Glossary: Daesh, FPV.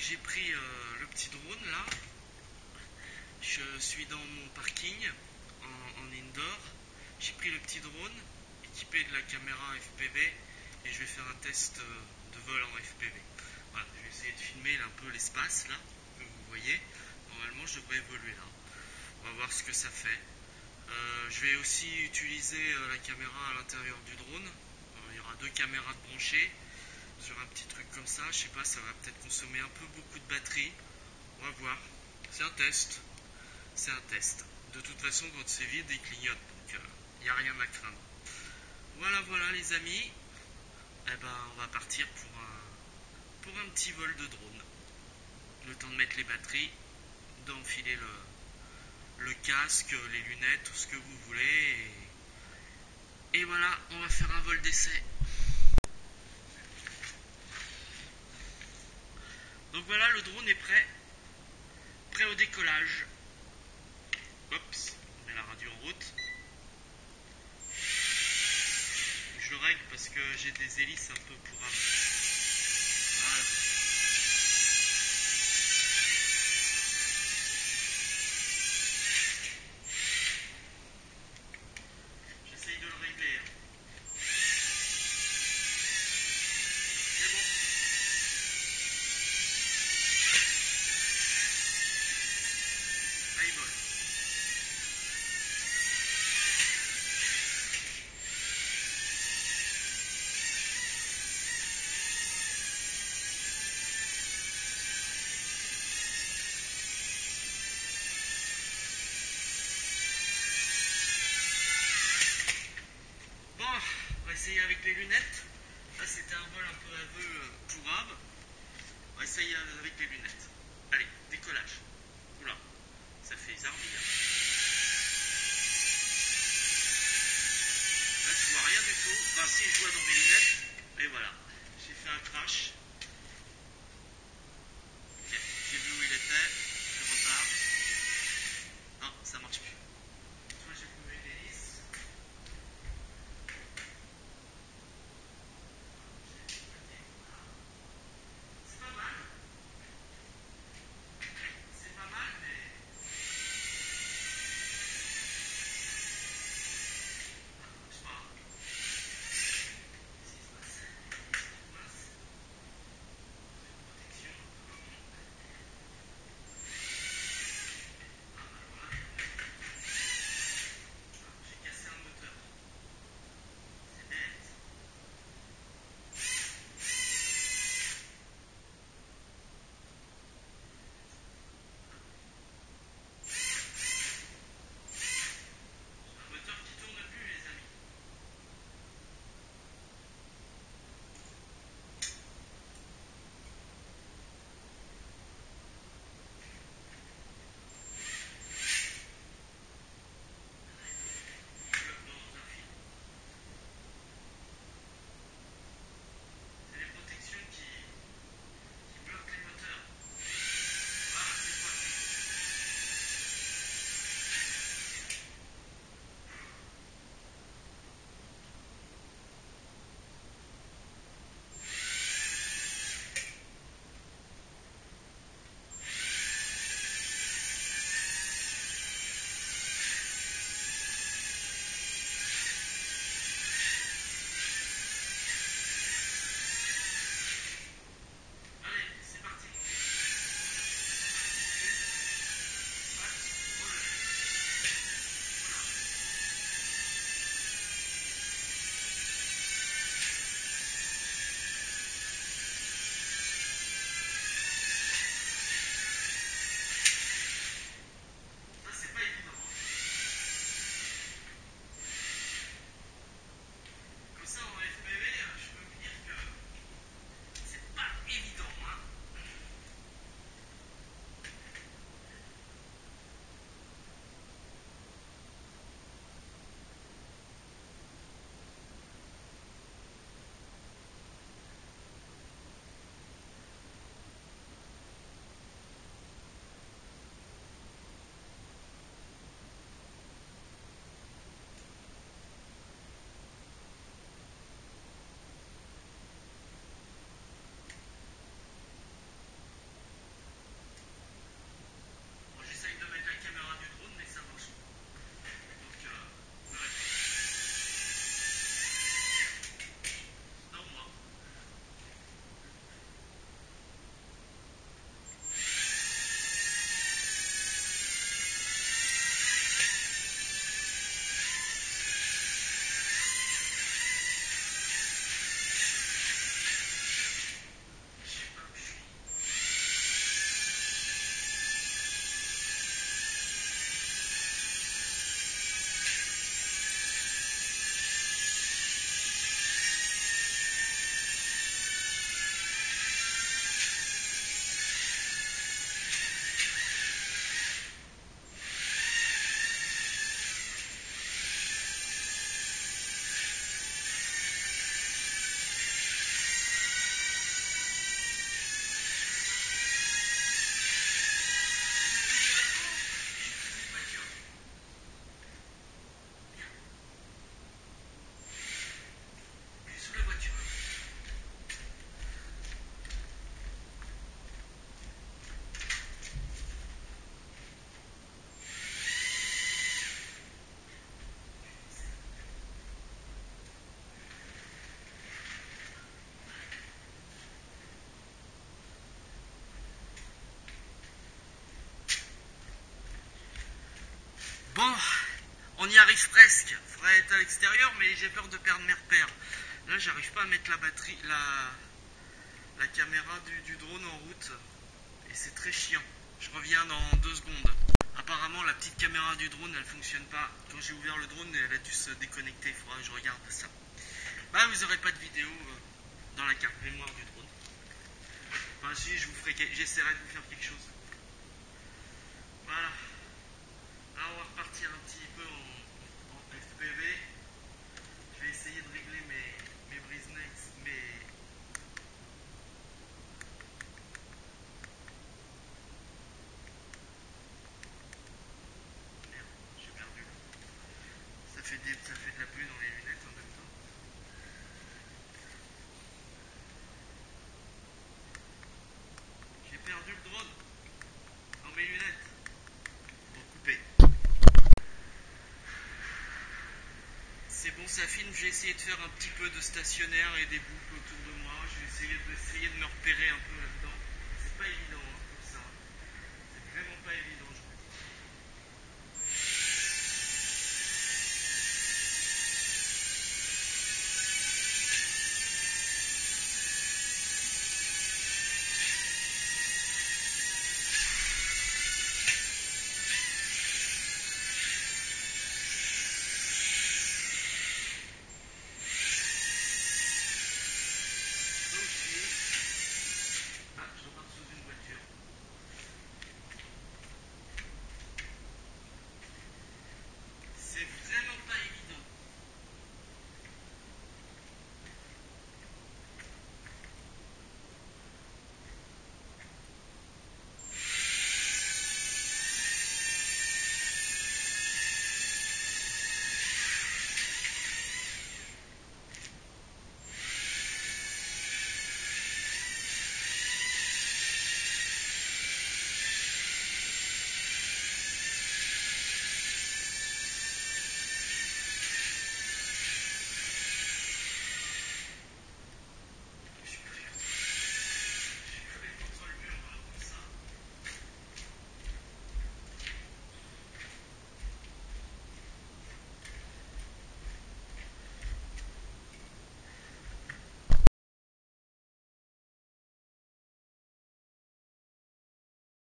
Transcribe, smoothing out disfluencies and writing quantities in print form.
j'ai pris le petit drone là. Je suis dans mon parking en indoor. J'ai pris le petit drone équipé de la caméra FPV et je vais faire un test de vol en FPV. Voilà, je vais essayer de filmer là, un peu l'espace là, comme vous voyez. Normalement je devrais évoluer là. On va voir ce que ça fait. Je vais aussi utiliser la caméra à l'intérieur du drone. Il y aura deux caméras branchées sur un petit truc comme ça. Je sais pas, ça va peut-être consommer un peu beaucoup de batterie. On va voir. C'est un test. C'est un test. De toute façon, quand c'est vide, il clignote. Donc, il n'y a rien à craindre. Voilà, les amis. Eh ben, on va partir pour un petit vol de drone. Le temps de mettre les batteries, d'enfiler le casque, les lunettes, tout ce que vous voulez. Et voilà, on va faire un vol d'essai. Donc voilà, le drone est prêt. Prêt au décollage. Oups, on met la radio en route. Je règle parce que j'ai des hélices un peu pour avancer. Voilà. Avec les lunettes, là c'était un vol un peu aveugle pour Rab. On va essayer avec les lunettes. Allez, décollage. Oula, ça fait bizarre. Là je vois rien du tout. Enfin si, je vois dans mes lunettes. Mais voilà, j'ai fait un crash. Ok, j'ai vu où il était. Je repars. Non, ça marche plus. Bon, on y arrive presque. Faudrait être à l'extérieur, mais j'ai peur de perdre mes repères. Là, j'arrive pas à mettre la batterie, la caméra du drone en route. Et c'est très chiant. Je reviens dans 2 secondes. Apparemment, la petite caméra du drone, elle fonctionne pas. Quand j'ai ouvert le drone, elle a dû se déconnecter. Il faudra que je regarde ça. Bah, vous aurez pas de vidéo dans la carte mémoire du drone. Enfin, si, j'essaierai de vous faire quelque chose. Voilà. Là, on va repartir un petit peu en FPV. Je vais essayer de régler mes brise-nets, Merde, j'ai perdu. Ça fait de la pluie dans les lunettes en même temps. J'ai perdu le drone dans mes lunettes. Bon, coupé. C'est bon, ça filme. J'ai essayé de faire un petit peu de stationnaire et des boucles autour de moi. J'ai essayé de me repérer un peu là-dedans.